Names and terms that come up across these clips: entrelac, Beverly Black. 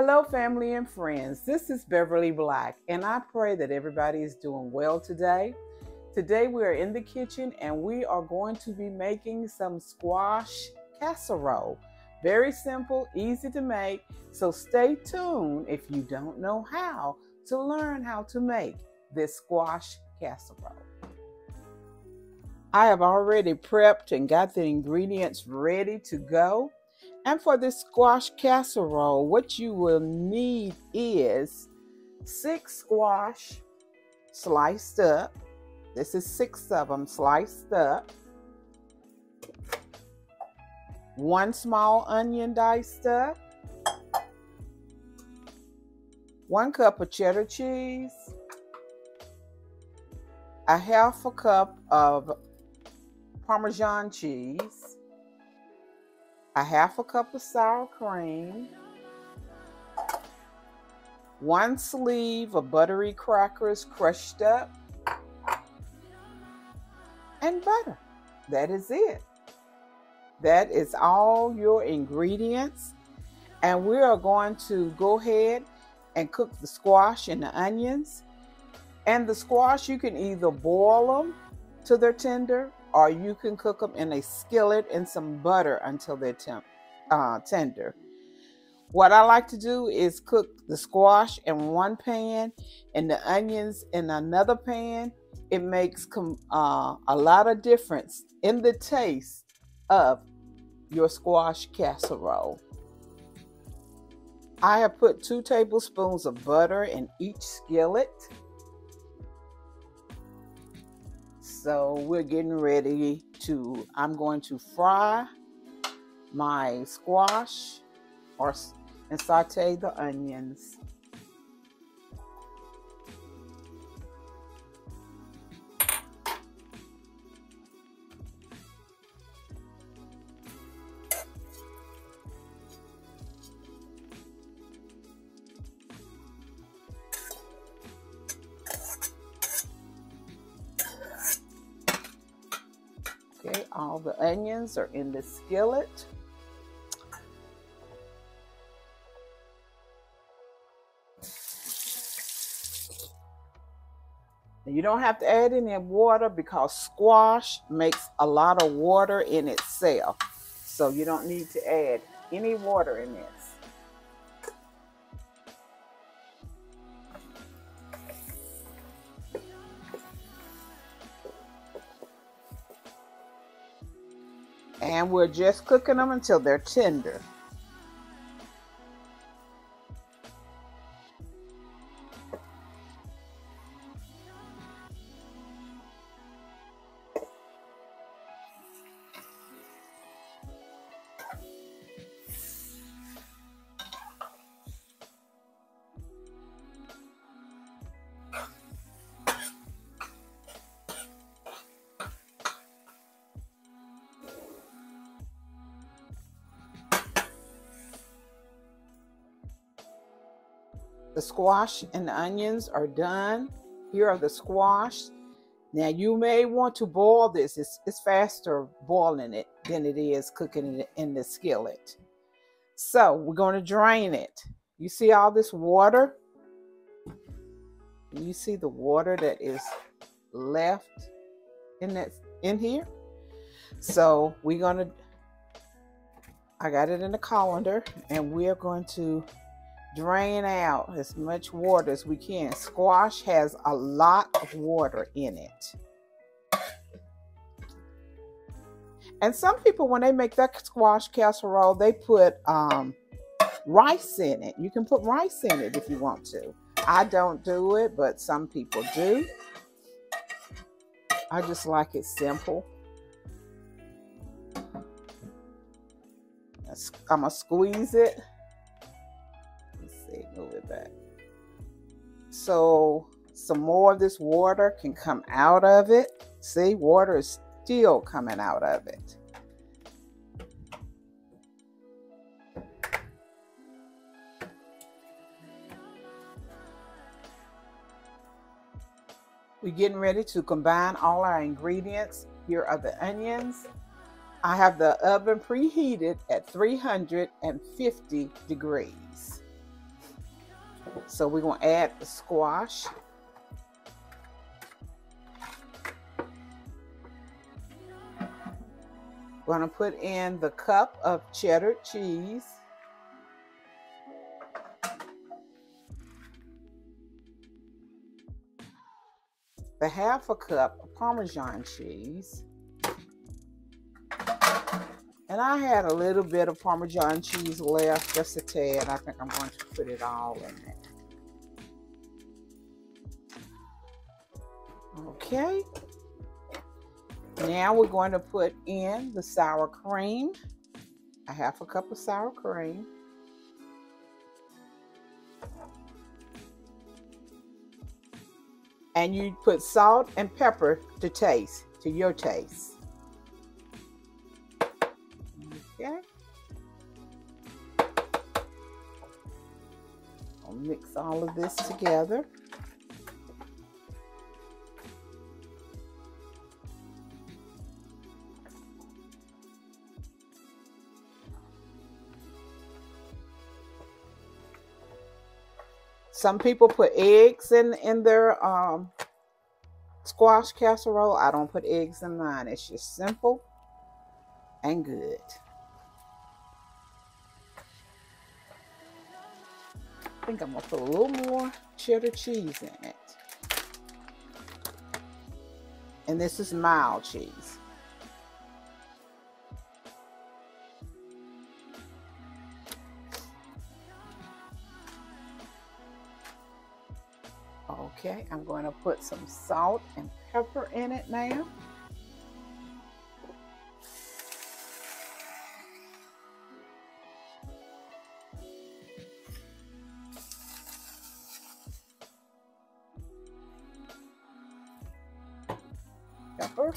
Hello, family and friends. This is Beverly Black, and I pray that everybody is doing well today. Today we are in the kitchen and we are going to be making some squash casserole. Very simple, easy to make. So stay tuned if you don't know how to learn how to make this squash casserole. I have already prepped and got the ingredients ready to go. And for this squash casserole, what you will need is 6 squash sliced up. This is 6 of them sliced up. 1 small onion diced up. 1 cup of cheddar cheese. A half a cup of Parmesan cheese. A half a cup of sour cream, 1 sleeve of buttery crackers crushed up, and butter. That is it. That is all your ingredients. And we are going to go ahead and cook the squash and the onions. And the squash, you can either boil them till they're tender, or you can cook them in a skillet and some butter until they're tender. What I like to do is cook the squash in one pan and the onions in another pan. It makes a lot of difference in the taste of your squash casserole. I have put 2 tablespoons of butter in each skillet. So we're getting ready to, I'm going to fry my squash and saute the onions. Okay, all the onions are in the skillet. And you don't have to add any water because squash makes a lot of water in itself. So you don't need to add any water in this. And we're just cooking them until they're tender. The squash and the onions are done. Here are the squash. Now you may want to boil this. It's faster boiling it than it is cooking it in the skillet. So we're going to drain it. You see all this water? You see the water that is left in here? So we're going to, I got it in the colander, and we are going to drain out as much water as we can. Squash has a lot of water in it. And some people, when they make that squash casserole, they put rice in it. You can put rice in it if you want to. I don't do it, but some people do. I just like it simple. I'm gonna squeeze it. Move it back so some more of this water can come out of it. See, water is still coming out of it. We're getting ready to combine all our ingredients. Here are the onions. I have the oven preheated at 350 degrees. So we're going to add the squash. We're going to put in the cup of cheddar cheese. The half a cup of Parmesan cheese. And I had a little bit of Parmesan cheese left, just a tad. I think I'm going to put it all in there. Okay. Now we're going to put in the sour cream, a half a cup of sour cream. And you put salt and pepper to taste, to your taste. Okay. I'll mix all of this together. Some people put eggs in their squash casserole. I don't put eggs in mine. It's just simple and good. I think I'm going to put a little more cheddar cheese in it. And this is mild cheese. Okay, I'm going to put some salt and pepper in it now. Pepper.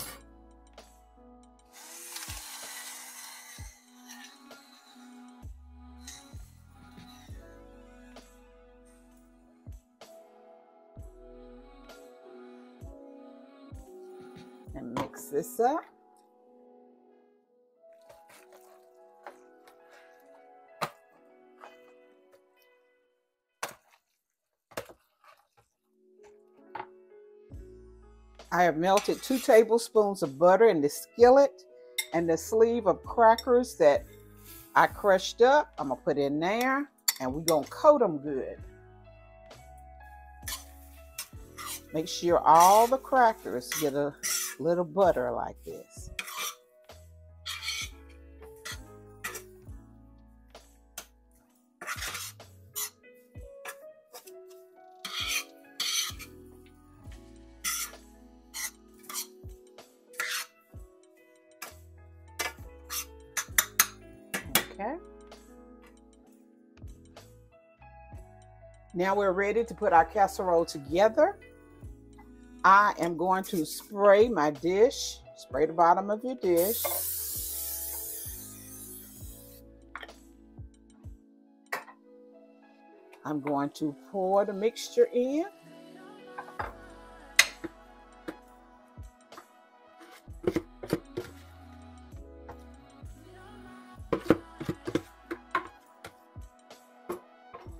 And mix this up. I have melted 2 tablespoons of butter in the skillet, and the sleeve of crackers that I crushed up, I'm gonna put in there, and we're gonna coat them good. Make sure all the crackers get a little butter like this. Okay. Now we're ready to put our casserole together. I am going to spray my dish, spray the bottom of your dish. I'm going to pour the mixture in.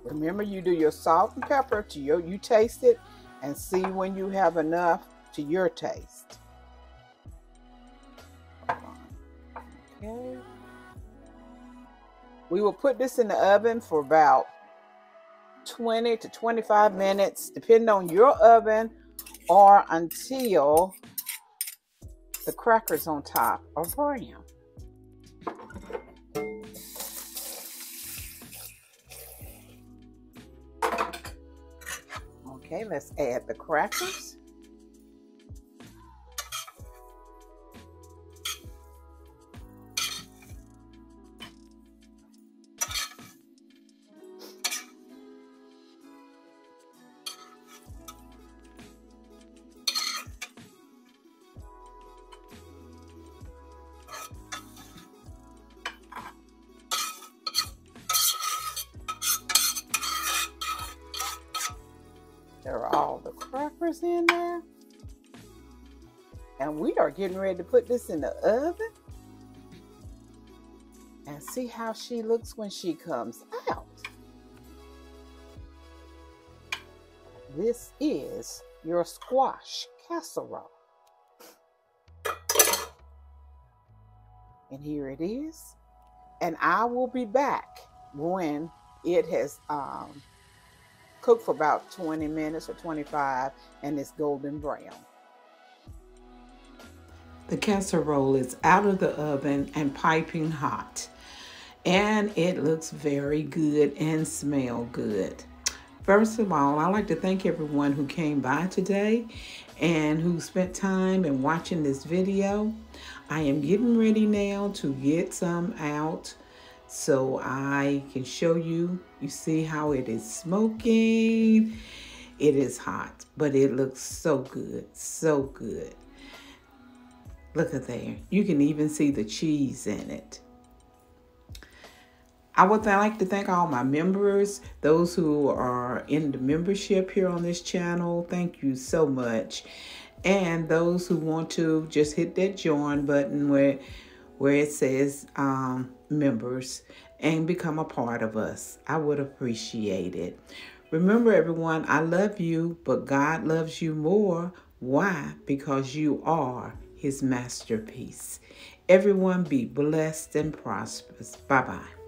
Remember, you do your salt and pepper to your, you taste it. And see when you have enough to your taste. Okay. We will put this in the oven for about 20 to 25 minutes, depending on your oven, or until the crackers on top are brown. Okay, let's add the crackers. There are all the crackers in there. And we are getting ready to put this in the oven and see how she looks when she comes out. This is your squash casserole. And here it is. And I will be back when it has cooked for about 20 minutes or 25 and it's golden brown. The casserole is out of the oven and piping hot. And it looks very good and smells good. First of all, I'd like to thank everyone who came by today and who spent time in watching this video. I am getting ready now to get some out so I can show you. You see how it is smoking. It is hot, but it looks so good, so good. Look at there. You can even see the cheese in it. I would like to thank all my members, those who are in the membership here on this channel. Thank you so much. And those who want to just hit that join button where it says members and become a part of us. I would appreciate it. Remember, everyone, I love you, but God loves you more. Why? Because you are His masterpiece. Everyone be blessed and prosperous. Bye-bye.